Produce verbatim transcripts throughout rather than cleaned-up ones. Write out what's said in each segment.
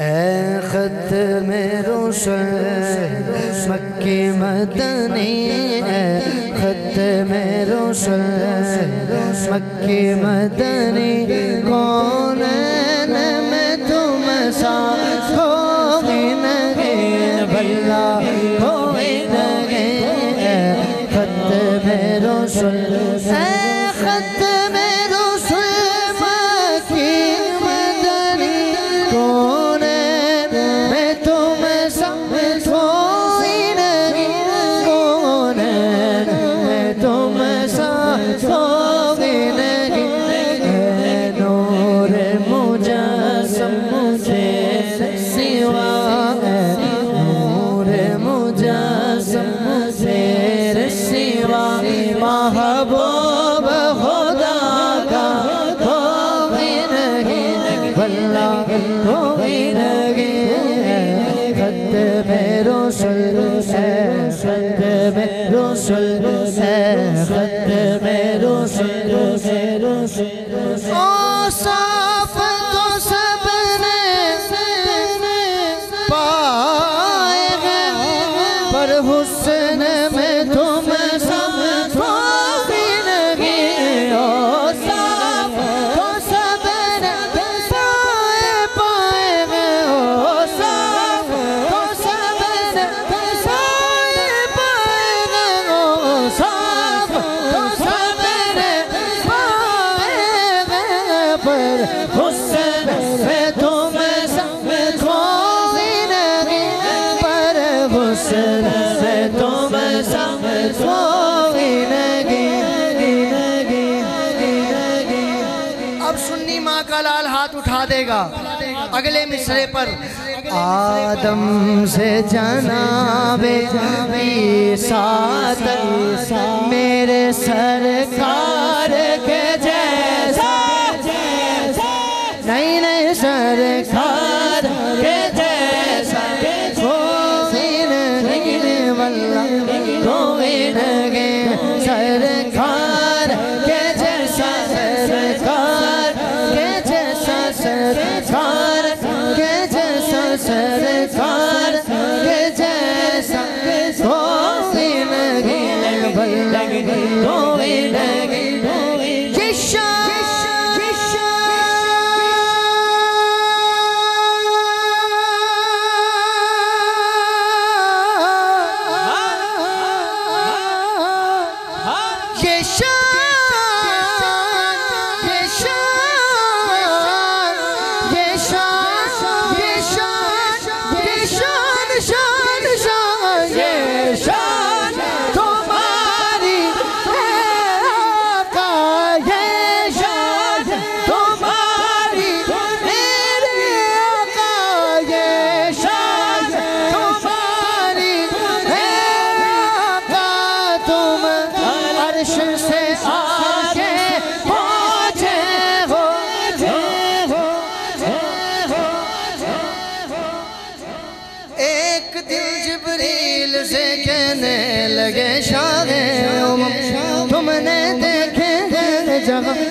اے ختم رسل مکی مدنی، اے ختم رسل مکی مدنی، کونین میں تم سا ہوئی نہیں بھلا ہوئی نہیں، اے ختم رسل اے ختم اگلے مصرے پر آدم سے جناب عیسیٰ تک میرے سرکار کے جیسا نہیں نہیں سرکار کے جیسا کوئی نہیں واللہ کوئی نہیں سرکار کے جیسا سرکار کے جیسا سرکار سرکار کے جیسا کوئی نہیں بھلا کوئی نہیں، یہ شان یہ شان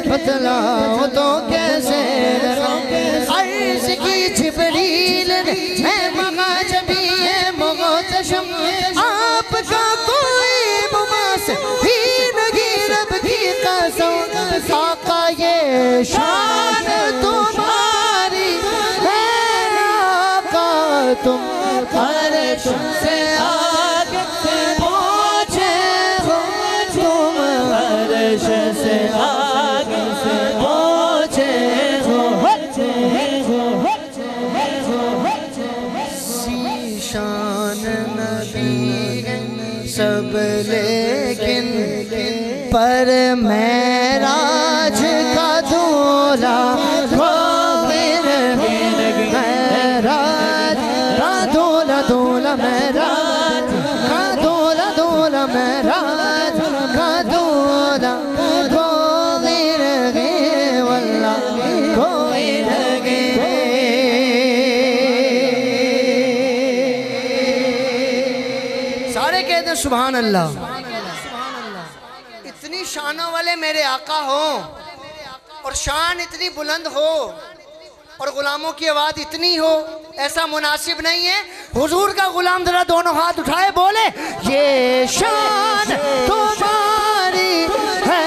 بتلاؤ تو کیسے عرض کی جبریل میں مغا جبی ہے مغا چشم آپ کا کوئی مماس ہی نگی رب کی قسم آقا یہ شان تمہاری ہے آقا تم عرش سے آگے پہنچے ہو تم عرش سے آگے سب لیکن پر معراج کا دھولا کوئی نہیں معراج کا دھولا دھولا معراج کا دھولا دھولا معراج کا دھولا کوئی نہیں واللہ کوئی نہیں سبحان اللہ، اتنی شانوں والے میرے آقا ہوں اور شان اتنی بلند ہو اور غلاموں کی آواز اتنی ہو ایسا مناسب نہیں ہے. حضور کا غلام ذرا دونوں ہاتھ اٹھائے بولے یہ شان تمہاری ہے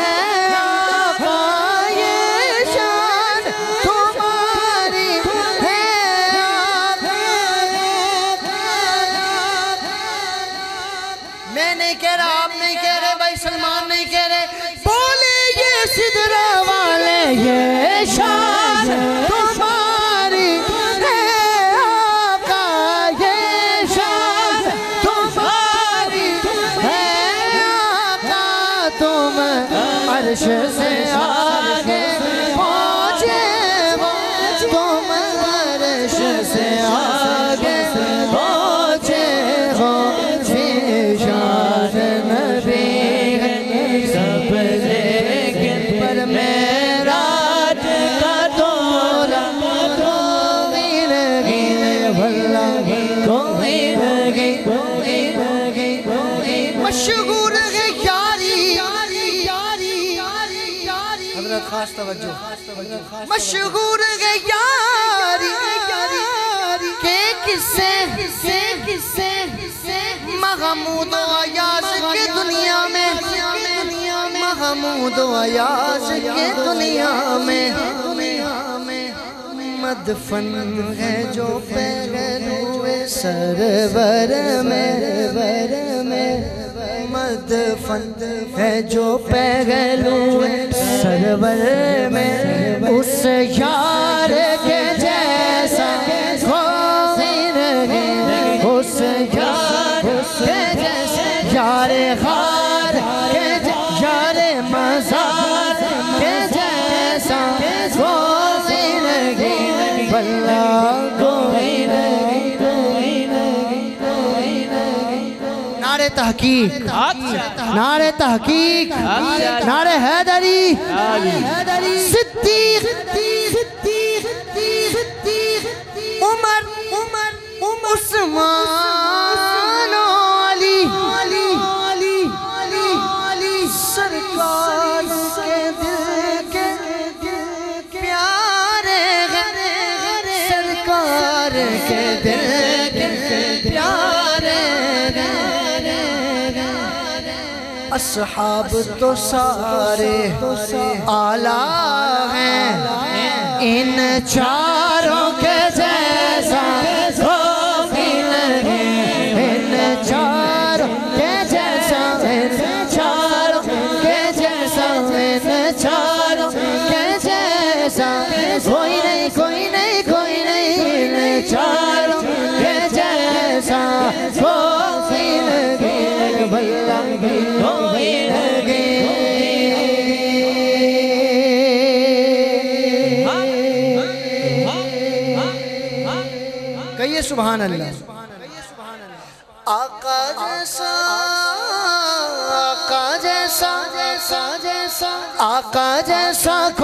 مشغول یاری کے قصے محمود و ایاز کے دنیا میں محمود و ایاز کے دنیا میں مدفن ہے جو پہلوئے سرور میں مدفن ہے جو پہلوئے سرور میں اس یار کے جیسا خاطر ہے اس یار کے جیسا یار خار کے یار مزار کے جیسا خاطر ہے بلا کوئی نہیں کوئی نہیں کوئی نہیں. نعرہ تحقیق نعرہ تحقیق نعرہ حیدری صدیق عمر عثمان علی سرکار کے دل کے پیارے سرکار کے دل کے پیارے اصحاب تو سارے اعلیٰ ہیں ان چاروں کے جیسا کوئی نہیں ان چاروں کے جیسا ان چاروں کے جیسا ان چاروں کے جیسا کوئی نہیں کوئی نہیں کوئی نہیں ان چاروں کے جیسا کوئی نہیں بھلا بھلا سبحان اللہ. آقا جیسا آقا جیسا آقا جیسا